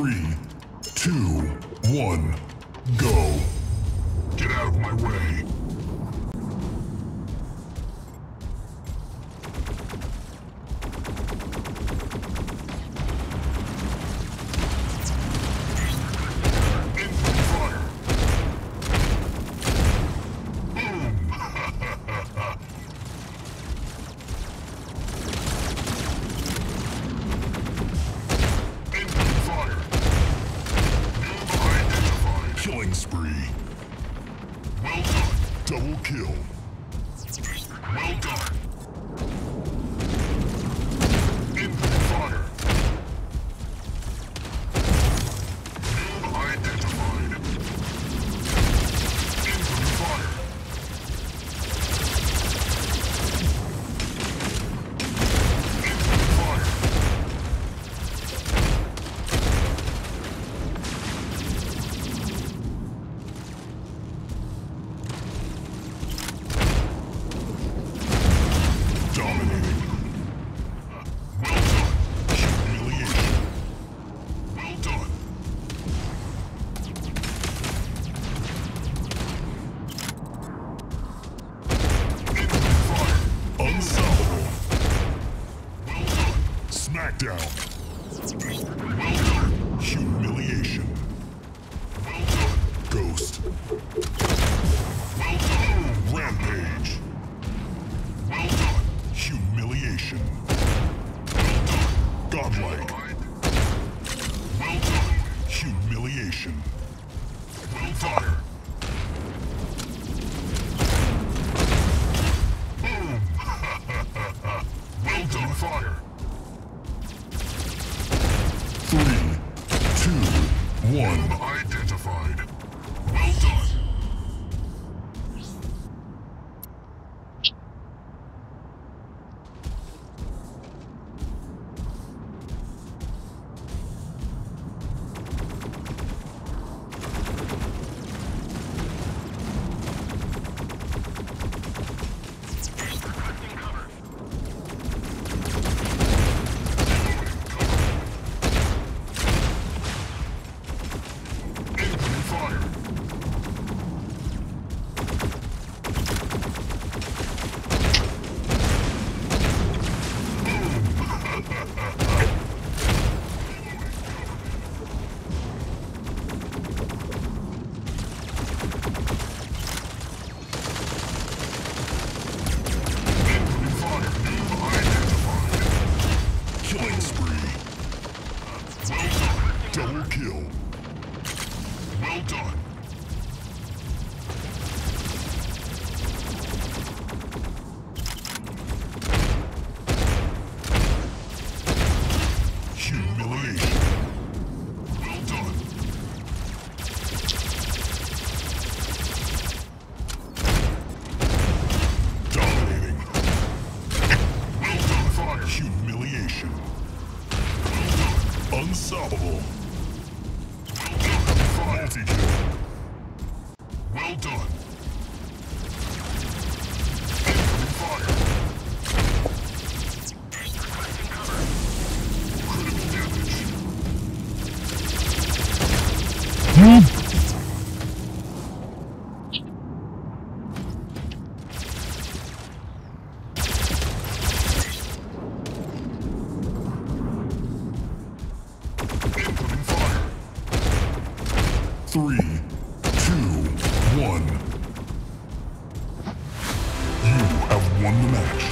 3, 2, 1, go. Get out of my way. Spree. Well done. Double kill. Well done. Input fire. New identified. Input fire. Input down. Well done. Humiliation. Well done. Ghost. Well done. Rampage. Well done. Humiliation. Well done. Godlike. Well done. Humiliation. Well done. Boom. Well done. Fire. 3, 2, 1. Identified. Well done. Double kill. Well done. Humiliation. Well done. Dominating. Well done. Fire. Humiliation. Well done. Unstoppable. Well done. Match.